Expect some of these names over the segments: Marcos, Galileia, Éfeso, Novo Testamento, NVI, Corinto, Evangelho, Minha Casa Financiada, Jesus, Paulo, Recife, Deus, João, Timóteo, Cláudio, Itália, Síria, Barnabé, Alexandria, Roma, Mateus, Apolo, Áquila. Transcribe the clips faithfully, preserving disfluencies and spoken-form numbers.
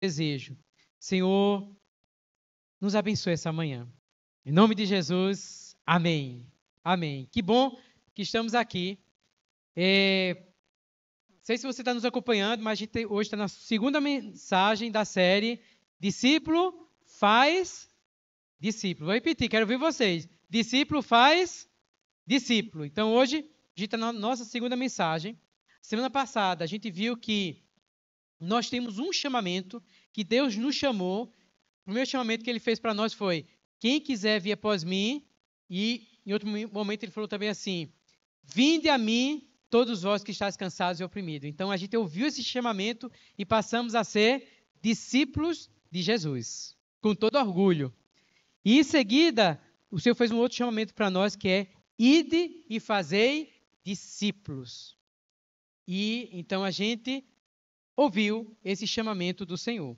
desejo. Senhor, nos abençoe essa manhã. Em nome de Jesus, amém. Amém. Que bom que estamos aqui. É... Não sei se você está nos acompanhando, mas a gente hoje está na segunda mensagem da série Discípulo Faz Discípulo. Vou repetir, quero ouvir vocês. Discípulo faz discípulo. Então hoje a gente está na nossa segunda mensagem. Semana passada a gente viu que nós temos um chamamento, que Deus nos chamou. O primeiro chamamento que ele fez para nós foi: quem quiser vir após mim. E em outro momento ele falou também assim: vinde a mim todos vós que estáis cansados e oprimidos. Então a gente ouviu esse chamamento e passamos a ser discípulos de Jesus, com todo orgulho. E em seguida o Senhor fez um outro chamamento para nós, que é: ide e fazei discípulos. E então a gente ouviu esse chamamento do Senhor.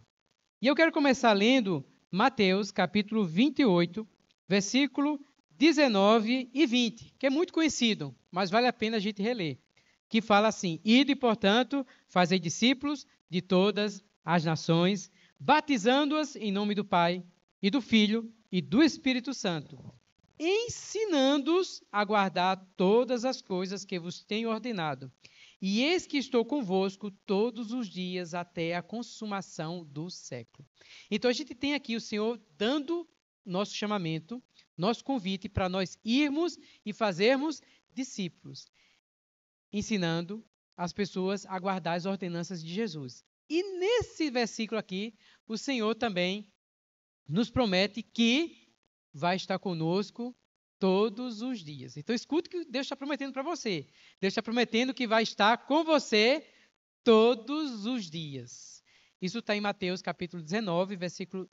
E eu quero começar lendo Mateus, capítulo vinte e oito, versículo dezenove e vinte, que é muito conhecido, mas vale a pena a gente reler, que fala assim: ide, portanto, fazei discípulos de todas as nações, batizando-as em nome do Pai e do Filho e do Espírito Santo, ensinando-os a guardar todas as coisas que vos tenho ordenado. E eis que estou convosco todos os dias até a consumação do século. Então a gente tem aqui o Senhor dando nosso chamamento, nosso convite para nós irmos e fazermos discípulos, ensinando as pessoas a guardar as ordenanças de Jesus. E nesse versículo aqui, o Senhor também nos promete que vai estar conosco todos os dias. Então, escuta o que Deus está prometendo para você. Deus está prometendo que vai estar com você todos os dias. Isso está em Mateus, capítulo dezenove, versículo,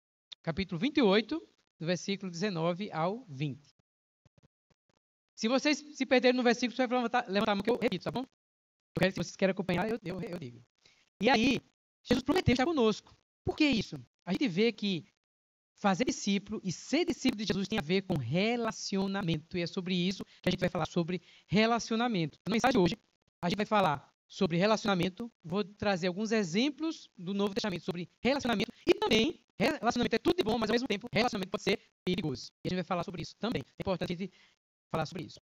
capítulo vinte e oito, do versículo dezenove ao vinte. Se vocês se perderem no versículo, você vai levantar, levantar a mão que eu repito, tá bom? Eu quero, se vocês querem acompanhar, eu, eu, eu digo. E aí, Jesus prometeu estar conosco. Por que isso? A gente vê que fazer discípulo e ser discípulo de Jesus tem a ver com relacionamento. E é sobre isso que a gente vai falar, sobre relacionamento. Na mensagem de hoje, a gente vai falar sobre relacionamento. Vou trazer alguns exemplos do Novo Testamento sobre relacionamento. E também, relacionamento é tudo de bom, mas ao mesmo tempo, relacionamento pode ser perigoso. E a gente vai falar sobre isso também. É importante a gente falar sobre isso.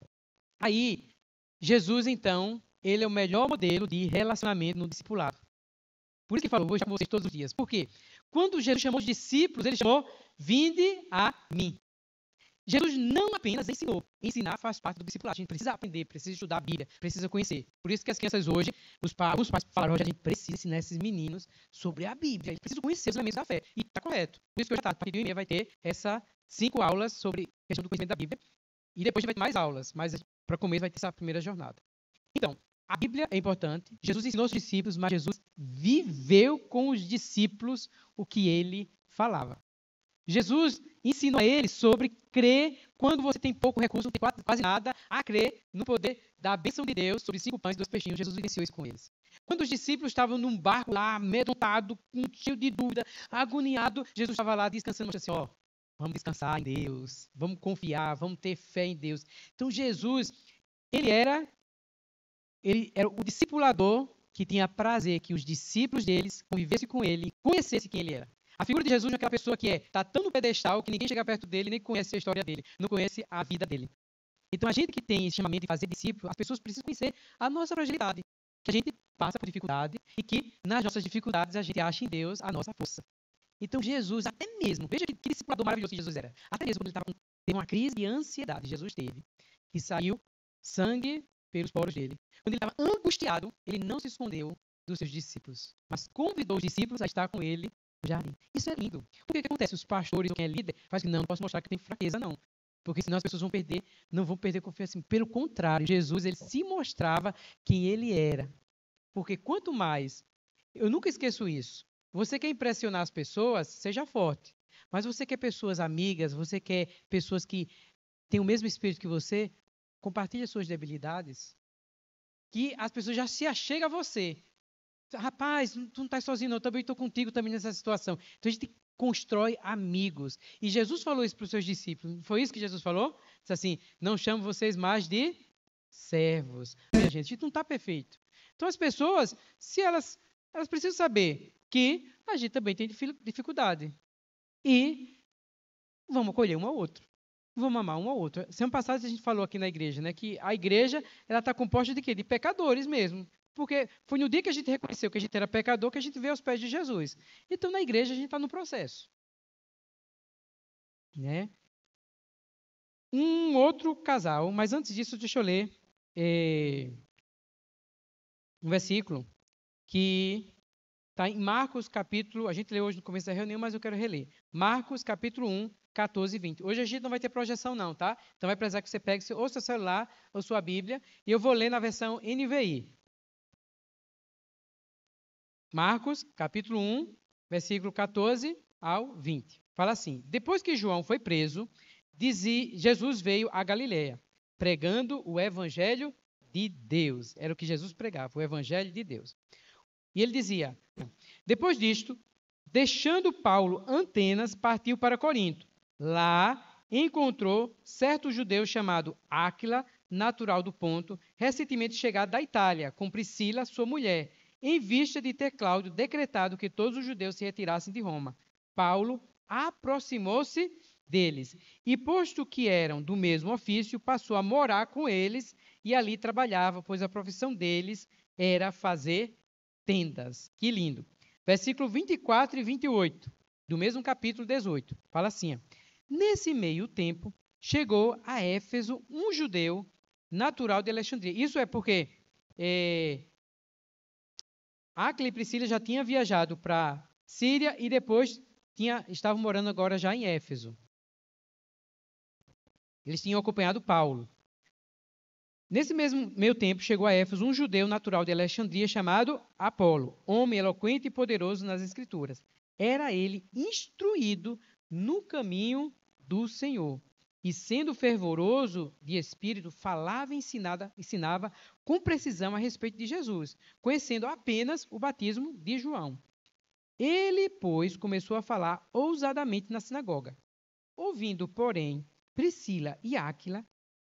Aí, Jesus, então, ele é o melhor modelo de relacionamento no discipulado. Por isso que ele falou: vou chamar vocês todos os dias. Por quê? Quando Jesus chamou os discípulos, ele chamou: vinde a mim. Jesus não apenas ensinou. Ensinar faz parte do discipulado. A gente precisa aprender, precisa estudar a Bíblia, precisa conhecer. Por isso que as crianças hoje, os pais, os pais falaram: hoje a gente precisa ensinar esses meninos sobre a Bíblia. Eles precisam conhecer os elementos da fé. E está correto. Por isso que hoje à tarde, a partir de uma e meia, vai ter essas cinco aulas sobre a questão do conhecimento da Bíblia. E depois vai ter mais aulas. Mas para começo vai ter essa primeira jornada. Então, a Bíblia é importante. Jesus ensinou os discípulos, mas Jesus viveu com os discípulos o que ele falava. Jesus ensinou a eles sobre crer quando você tem pouco recurso, não tem quase nada, a crer no poder da bênção de Deus sobre cinco pães e dois peixinhos. Jesus iniciou isso com eles. Quando os discípulos estavam num barco lá, amedrontado, cheio de dúvida, agoniado, Jesus estava lá descansando, mas assim, ó, vamos descansar em Deus, vamos confiar, vamos ter fé em Deus. Então Jesus, ele era... Ele era o discipulador que tinha prazer que os discípulos deles convivessem com ele e conhecessem quem ele era. A figura de Jesus é aquela pessoa que está é, tão no pedestal que ninguém chega perto dele, nem conhece a história dele, não conhece a vida dele. Então, a gente que tem esse chamamento de fazer discípulo, as pessoas precisam conhecer a nossa fragilidade, que a gente passa por dificuldade e que, nas nossas dificuldades, a gente acha em Deus a nossa força. Então, Jesus, até mesmo, veja que, que discipulador maravilhoso que Jesus era, até mesmo quando ele tava, teve uma crise de ansiedade, Jesus teve, que saiu sangue pelos poros dele. Quando ele estava angustiado, ele não se escondeu dos seus discípulos, mas convidou os discípulos a estar com ele no jardim. Isso é lindo. O que, que acontece? Os pastores, quem é líder, faz que não, não posso mostrar que tem fraqueza, não. Porque senão as pessoas vão perder, não vão perder confiança. Pelo contrário, Jesus, ele se mostrava quem ele era. Porque quanto mais, eu nunca esqueço isso, você quer impressionar as pessoas, seja forte. Mas você quer pessoas amigas, você quer pessoas que têm o mesmo espírito que você, compartilha suas debilidades, que as pessoas já se achegam a você. Rapaz, tu não estás sozinho, não, eu também estou contigo também nessa situação. Então a gente constrói amigos. E Jesus falou isso para os seus discípulos. Foi isso que Jesus falou? Diz assim: não chamo vocês mais de servos. A gente não está perfeito. Então as pessoas, se elas, elas precisam saber que a gente também tem dificuldade. E vamos acolher um ao outro. Vamos amar um ao outro. Semana passada a gente falou aqui na igreja, né, que a igreja está composta de quê? De pecadores mesmo. Porque foi no dia que a gente reconheceu que a gente era pecador que a gente veio aos pés de Jesus. Então, na igreja, a gente está no processo. Né? Um outro casal, mas antes disso, deixa eu ler eh, um versículo que está em Marcos capítulo, a gente leu hoje no começo da reunião, mas eu quero reler. Marcos capítulo um, quatorze e vinte. Hoje a gente não vai ter projeção não, tá? Então vai precisar que você pegue ou seu celular ou sua Bíblia, e eu vou ler na versão N V I. Marcos capítulo um, versículo quatorze ao vinte. Fala assim: depois que João foi preso, dizia, Jesus veio a Galileia, pregando o Evangelho de Deus. Era o que Jesus pregava, o Evangelho de Deus. E ele dizia, depois disto, deixando Paulo Antenas, partiu para Corinto. Lá encontrou certo judeu chamado Áquila, natural do Ponto, recentemente chegado da Itália, com Priscila, sua mulher, em vista de ter Cláudio decretado que todos os judeus se retirassem de Roma. Paulo aproximou-se deles, e posto que eram do mesmo ofício, passou a morar com eles e ali trabalhava, pois a profissão deles era fazer tendas. Que lindo! Versículo vinte e quatro e vinte e oito, do mesmo capítulo dezoito, fala assim: nesse meio tempo, chegou a Éfeso um judeu natural de Alexandria. Isso é porque é, Áquila e Priscila já tinham viajado para Síria e depois tinha, estavam morando agora já em Éfeso. Eles tinham acompanhado Paulo. Nesse mesmo meio tempo, chegou a Éfeso um judeu natural de Alexandria chamado Apolo, homem eloquente e poderoso nas Escrituras. Era ele instruído no caminho do Senhor. E sendo fervoroso de espírito, falava e ensinava, ensinava com precisão a respeito de Jesus, conhecendo apenas o batismo de João. Ele, pois, começou a falar ousadamente na sinagoga. Ouvindo, porém, Priscila e Áquila,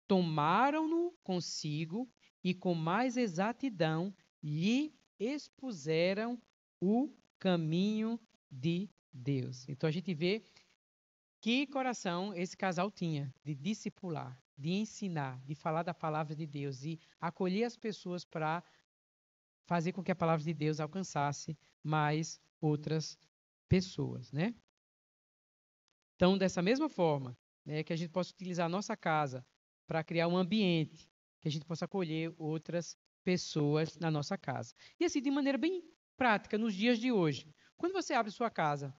tomaram-no consigo e com mais exatidão lhe expuseram o caminho de Deus. Então a gente vê que coração esse casal tinha de discipular, de ensinar, de falar da palavra de Deus e acolher as pessoas para fazer com que a palavra de Deus alcançasse mais outras pessoas, né? Então, dessa mesma forma, né, que a gente possa utilizar a nossa casa para criar um ambiente que a gente possa acolher outras pessoas na nossa casa. E assim, de maneira bem prática, nos dias de hoje, quando você abre sua casa,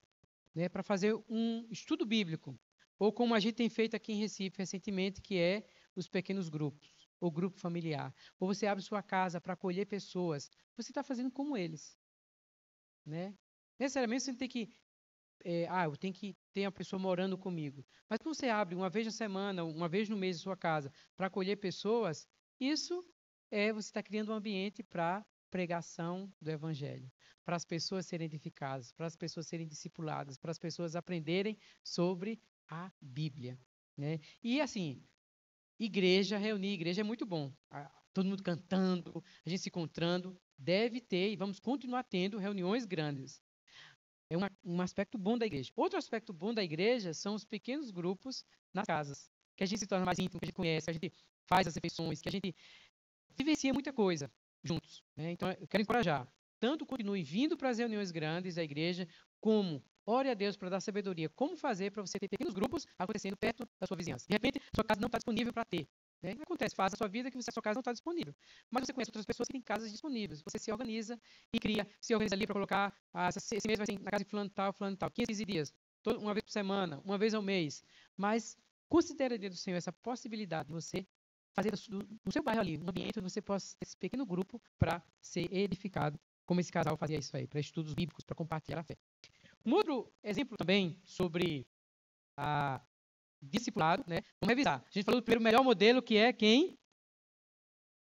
né, para fazer um estudo bíblico, ou como a gente tem feito aqui em Recife recentemente, que é os pequenos grupos, ou grupo familiar, ou você abre sua casa para acolher pessoas, você está fazendo como eles. Né? Necessariamente você não tem que... É, ah, eu tenho que ter uma pessoa morando comigo. Mas quando você abre uma vez na semana, uma vez no mês em sua casa, para acolher pessoas, isso é você está criando um ambiente para pregação do Evangelho, para as pessoas serem edificadas, para as pessoas serem discipuladas, para as pessoas aprenderem sobre a Bíblia. Né? E assim, igreja, reunir igreja é muito bom. Todo mundo cantando, a gente se encontrando, deve ter e vamos continuar tendo reuniões grandes. É uma, um aspecto bom da igreja. Outro aspecto bom da igreja são os pequenos grupos nas casas, que a gente se torna mais íntimo, que a gente conhece, que a gente faz as refeições, que a gente vivencia muita coisa juntos. Né? Então, eu quero encorajar. Tanto continue vindo para as reuniões grandes da igreja, como ore a Deus para dar sabedoria. Como fazer para você ter pequenos grupos acontecendo perto da sua vizinhança? De repente, sua casa não está disponível para ter. Né? Acontece, faz a sua vida que você, a sua casa não está disponível. Mas você conhece outras pessoas que têm casas disponíveis. Você se organiza e cria, se organiza ali para colocar, ah, esse mês vai ser na casa de fulano tal, fulano tal, quinze dias, todo, uma vez por semana, uma vez ao mês. Mas considere, Deus do Senhor, essa possibilidade de você fazer no seu bairro ali um ambiente onde você possa ter esse pequeno grupo para ser edificado, como esse casal fazia isso aí, para estudos bíblicos, para compartilhar a fé. Um outro exemplo também sobre a... discipulado, né? Vamos revisar. A gente falou do primeiro melhor modelo, que é quem?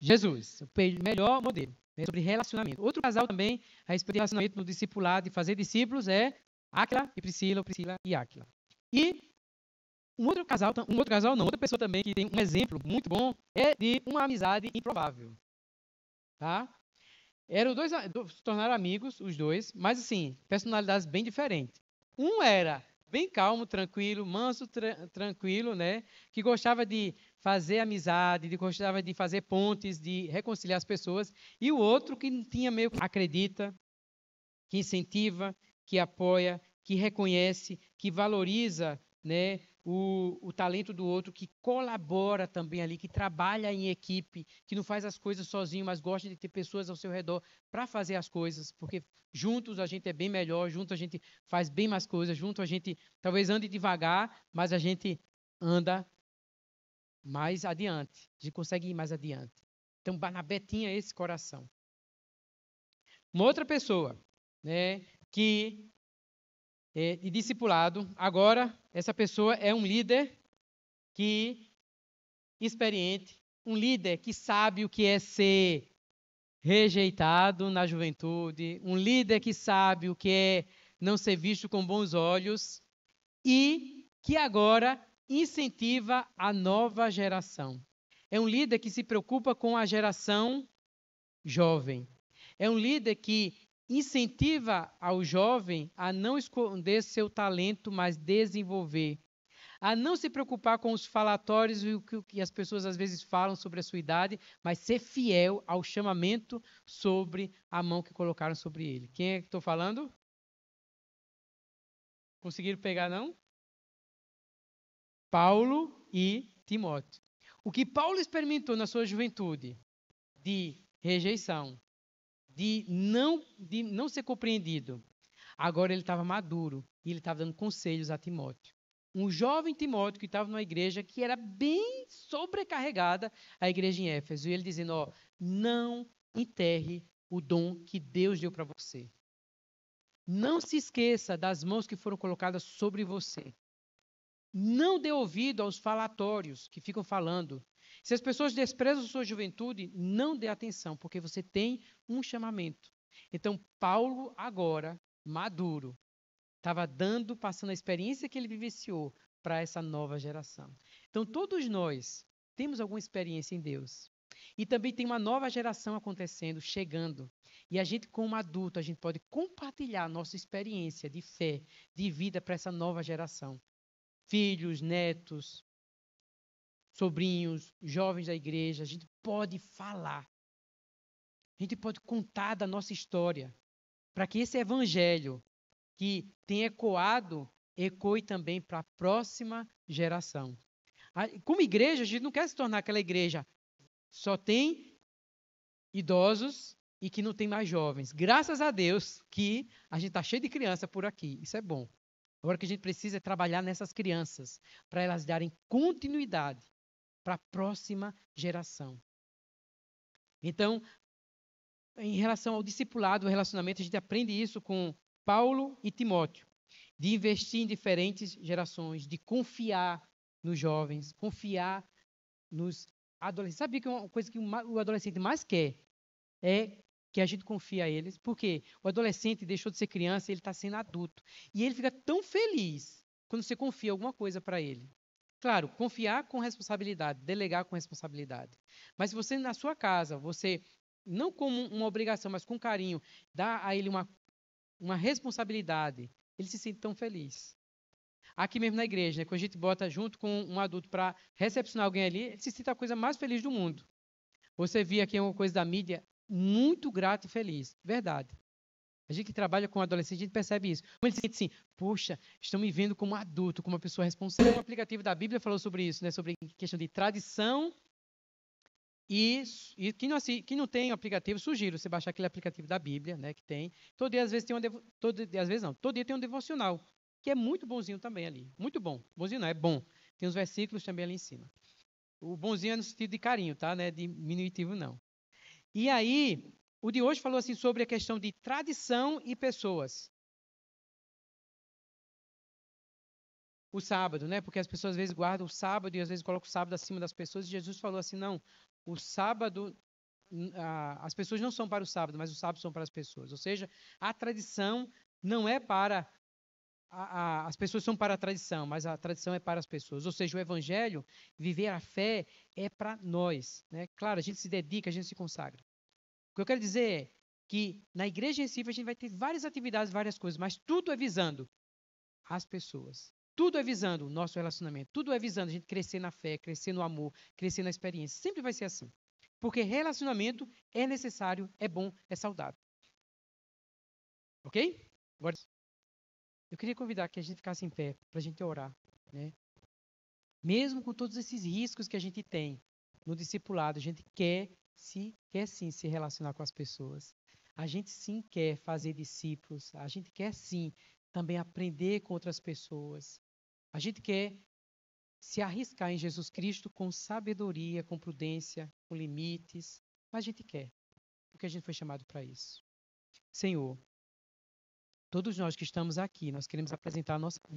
Jesus. O melhor modelo, né? Sobre relacionamento. Outro casal também, a respeito de relacionamento no discipulado e fazer discípulos, é Áquila e Priscila, Priscila e Áquila. E um outro casal, um outro casal não, outra pessoa também que tem um exemplo muito bom é de uma amizade improvável. Tá? Eram dois, se tornaram amigos, os dois, mas assim, personalidades bem diferentes. Um era bem calmo, tranquilo, manso, tra- tranquilo, né? Que gostava de fazer amizade, de gostava de fazer pontes, de reconciliar as pessoas. E o outro que tinha meio que acredita, que incentiva, que apoia, que reconhece, que valoriza, né, o, o talento do outro, que colabora também ali, que trabalha em equipe, que não faz as coisas sozinho, mas gosta de ter pessoas ao seu redor para fazer as coisas, porque juntos a gente é bem melhor, junto a gente faz bem mais coisas, junto a gente talvez ande devagar, mas a gente anda mais adiante, a gente consegue ir mais adiante. Então, Barnabé tinha esse coração. Uma outra pessoa, né, que... e discipulado, agora essa pessoa é um líder que experiente, um líder que sabe o que é ser rejeitado na juventude, um líder que sabe o que é não ser visto com bons olhos e que agora incentiva a nova geração. É um líder que se preocupa com a geração jovem. É um líder que incentiva ao jovem a não esconder seu talento, mas desenvolver. A não se preocupar com os falatórios e o que as pessoas às vezes falam sobre a sua idade, mas ser fiel ao chamamento sobre a mão que colocaram sobre ele. Quem é que estou falando? Conseguiram pegar, não? Paulo e Timóteo. O que Paulo experimentou na sua juventude de rejeição, De não, de não ser compreendido. Agora ele estava maduro e ele estava dando conselhos a Timóteo. Um jovem Timóteo que estava numa igreja que era bem sobrecarregada, a igreja em Éfeso. E ele dizendo, ó, não enterre o dom que Deus deu para você. Não se esqueça das mãos que foram colocadas sobre você. Não dê ouvido aos falatórios que ficam falando. Se as pessoas desprezam sua juventude, não dê atenção, porque você tem um chamamento. Então, Paulo, agora, maduro, estava dando, passando a experiência que ele vivenciou para essa nova geração. Então, todos nós temos alguma experiência em Deus. E também tem uma nova geração acontecendo, chegando. E a gente, como adulto, a gente pode compartilhar nossa experiência de fé, de vida para essa nova geração. Filhos, netos, sobrinhos, jovens da igreja, a gente pode falar. A gente pode contar da nossa história, para que esse evangelho que tem ecoado, ecoe também para a próxima geração. Como igreja, a gente não quer se tornar aquela igreja só tem idosos e que não tem mais jovens. Graças a Deus que a gente está cheio de criança por aqui, isso é bom. Agora que a gente precisa é trabalhar nessas crianças, para elas darem continuidade para a próxima geração. Então, em relação ao discipulado, ao relacionamento, a gente aprende isso com Paulo e Timóteo, de investir em diferentes gerações, de confiar nos jovens, confiar nos adolescentes. Sabia que uma coisa que o adolescente mais quer é que a gente confia a eles, porque o adolescente deixou de ser criança, ele está sendo adulto. E ele fica tão feliz quando você confia alguma coisa para ele. Claro, confiar com responsabilidade, delegar com responsabilidade. Mas se você, na sua casa, você, não como uma obrigação, mas com carinho, dá a ele uma, uma responsabilidade, ele se sente tão feliz. Aqui mesmo na igreja, né, quando a gente bota junto com um adulto para recepcionar alguém ali, ele se sente a coisa mais feliz do mundo. Você via aqui uma coisa da mídia, muito grato e feliz, verdade. A gente que trabalha com adolescente, a gente percebe isso. Como ele sente assim, poxa, estão me vendo como adulto, como uma pessoa responsável. O aplicativo da Bíblia falou sobre isso, né? Sobre a questão de tradição. E, e quem, não, quem não tem o aplicativo, sugiro você baixar aquele aplicativo da Bíblia, né? Que tem. Todo dia, às vezes, tem um devo, todo, às vezes não, todo dia tem um devocional, que é muito bonzinho também ali. Muito bom. Bonzinho não, é bom. Tem uns versículos também ali em cima. O bonzinho é no sentido de carinho, tá? Né? Diminutivo não. E aí, o de hoje falou assim sobre a questão de tradição e pessoas. O sábado, né? Porque as pessoas às vezes guardam o sábado e às vezes colocam o sábado acima das pessoas. E Jesus falou assim, não, o sábado, a, as pessoas não são para o sábado, mas o sábado são para as pessoas. Ou seja, a tradição não é para... A, a, as pessoas são para a tradição, mas a tradição é para as pessoas. Ou seja, o evangelho, viver a fé, é para nós, né? Claro, a gente se dedica, a gente se consagra. O que eu quero dizer é, que na igreja em Recife a gente vai ter várias atividades, várias coisas, mas tudo é visando as pessoas. Tudo é visando o nosso relacionamento. Tudo é visando a gente crescer na fé, crescer no amor, crescer na experiência. Sempre vai ser assim. Porque relacionamento é necessário, é bom, é saudável. Ok? Agora, eu queria convidar que a gente ficasse em pé para a gente orar, né? Mesmo com todos esses riscos que a gente tem no discipulado, a gente quer, se, quer sim se relacionar com as pessoas. A gente sim quer fazer discípulos. A gente quer sim também aprender com outras pessoas. A gente quer se arriscar em Jesus Cristo com sabedoria, com prudência, com limites. Mas a gente quer, porque a gente foi chamado para isso. Senhor, todos nós que estamos aqui, nós queremos apresentar a nossa vida.